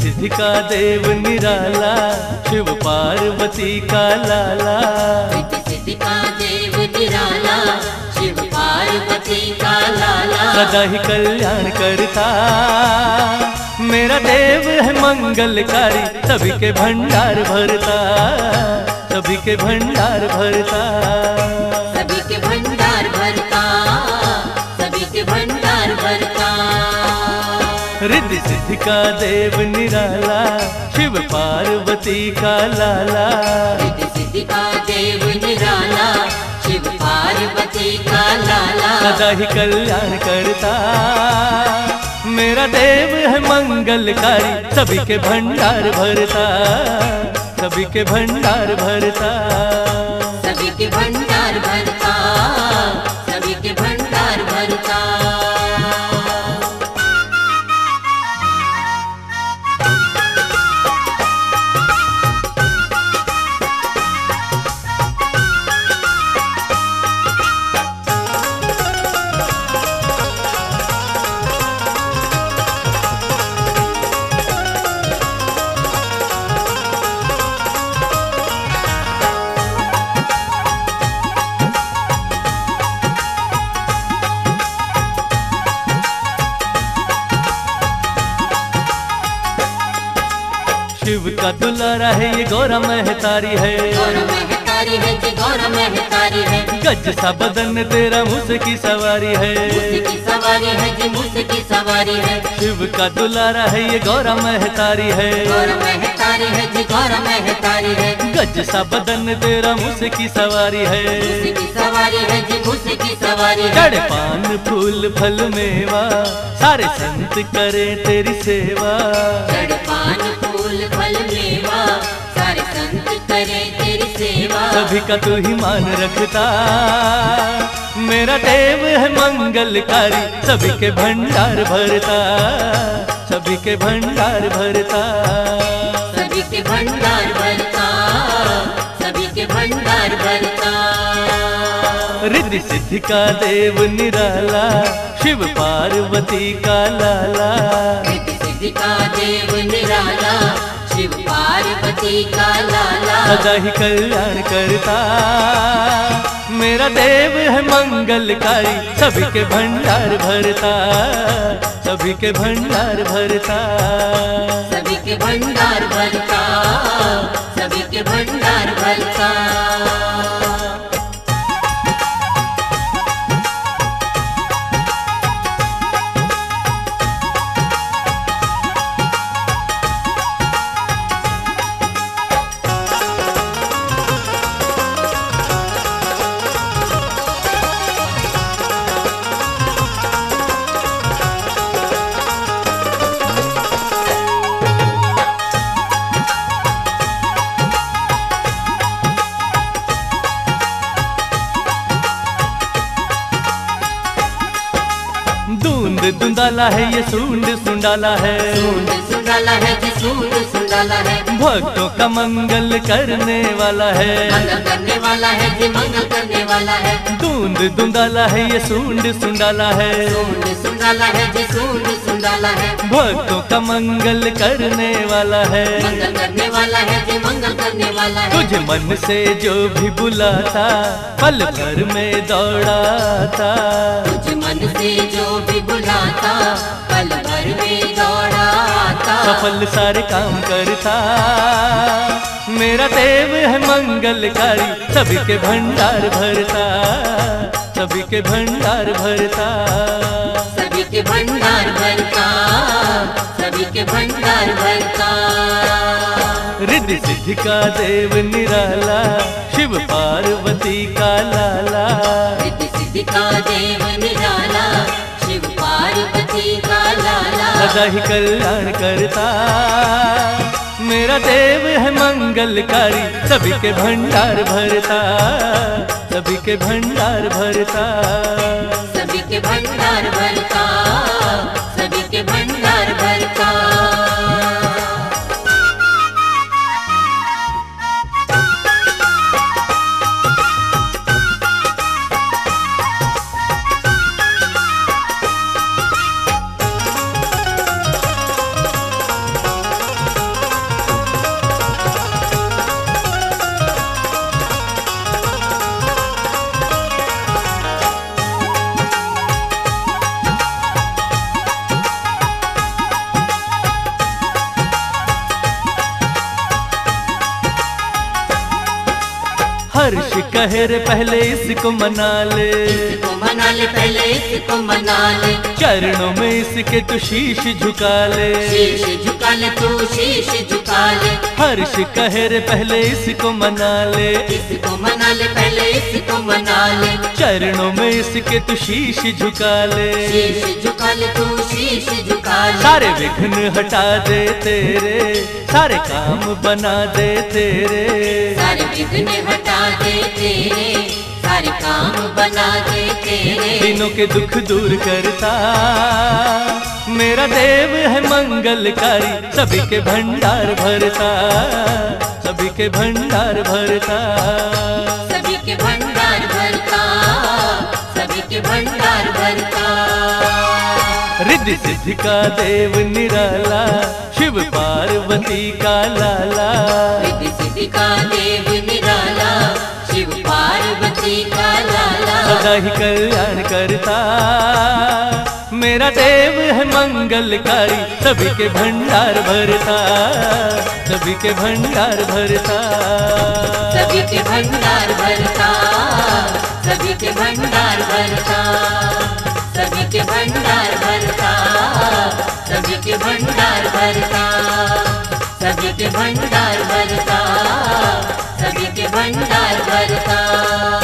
सिद्धि का देव निराला, शिव पार्वती का लाला। सिद्धि का देव निराला, शिव पार्वती का लाला। सदा ही कल्याण करता मेरा देव है मंगलकारी, सभी के भंडार भरता, सभी के भंडार भरता, सभी के भंडार भरता, सभी के भंडार भरता। ऋद्धि सिद्धि का देव निराला, शिव पार्वती का लाला। ऋद्धि सिद्धि का देव निराला, शिव पार्वती का लाला। सदा ही कल्याण करता मेरा देव है मंगलकारी, सभी के भंडार भरता, सभी के भंडार भरता, सभी के भंडार भरता, सभी के भंडार भरता। शिव का दुलारा है ये गौरा महतारी है, गौरा महतारी है। गज सा बदन तेरा मूस की सवारी है, मूस की सवारी है। शिव का दुलारा है ये गौरा महतारी है, गौरा महतारी है। गज सा बदन तेरा मूस की सवारी है, मूस की सवारी। जड़ पान फूल फल मेवा, सारे संत करे तेरी सेवा। सारे संत करें तेरी सेवा। सभी का तू ही मान रखता मेरा देव है मंगलकारी, सभी के भंडार भरता, सभी के भंडार भरता, सभी के भंडार भरता, सभी के भंडार भरता। ऋद्धि सिद्धि का देव निराला, शिव पार्वती का लाला। ऋद्धि का देव निराला, शिव पार्वती का लाला। सदा ही कल्याण करता मेरा देव है मंगलकारी, सभी के भंडार भरता, सभी के भंडार भरता, सभी के भंडार भरता, सभी के भंडार भरता। दुंदाला है ये सूंड सुंडाला है, सुंडाला है ये सूंड सुंडाला है। भक्तों का मंगल करने वाला है, करने वाला है ये मंगल करने वाला है। दूंद दुंदाला है ये सूंड सुंडाला है, सुंडाला है ये सूंड सुंडाला है। भक्तों का मंगल करने वाला है, मंगल करने वाला है ये मंगल करने वाला है। तुझे मन से जो भी बुलाता पल भर में दौड़ाता, तुझे मन से जो भी बुलाता पल भर में दौड़ाता। सफल सारे काम करता मेरा देव है मंगलकारी, सभी के भंडार भरता, सभी के भंडार भरता, सभी के भंडार भरता, सभी के भंडार भरता। ऋद्धि सिद्धि का देव निराला, शिव पार्वती का लाला। ऋद्धि सिद्धि का देव निराला, शिव पार्वती का लाला। सदा ही कल्याण करता मेरा देव है मंगलकारी, सभी के भंडार भरता, सभी के भंडार भरता, सभी के भंडार भरता, सभी के भंडार भरता। हर्ष कहे रे पहले इसको मना ले, इसको मना ले, पहले इसको मना ले। चरणों में इसके तू शीश झुका ले, शीश झुका ले, तू शीश झुका ले। हर्ष कहे रे पहले इसको मना ले, इसको मना ले, पहले इसको मना ले। चरणों में इसके तू शीश झुका ले, शीश झुका ले, तू शीश झुका ले। सारे विघ्न हटा दे तेरे, सारे काम बना दे तेरे, सारे विघ्न हटा दे तेरे, सारे काम बना दे तेरे। दिनों के दुख दूर करता मेरा देव है मंगलकारी, सभी के भंडार भरता, सभी के भंडार भरता, सभी के भंडार भरता, सभी के भंडार भरता। ऋद्धि सिद्धि का देव निराला, शिव पार्वती का लाला, ऋद्धि सिद्धि का देव निराला, शिव पार्वती का लाला। सदा ही कल्याण करता मेरा देव है मंगलकारी, सभी के भंडार भरता, सभी के भंडार भरता, सभी के भंडार भरता, सभी के भंडार भरता, सभी के भंडार भरता, सभी के भंडार भरता, सभी के भंडार भरता, सभी के भंडार भरता।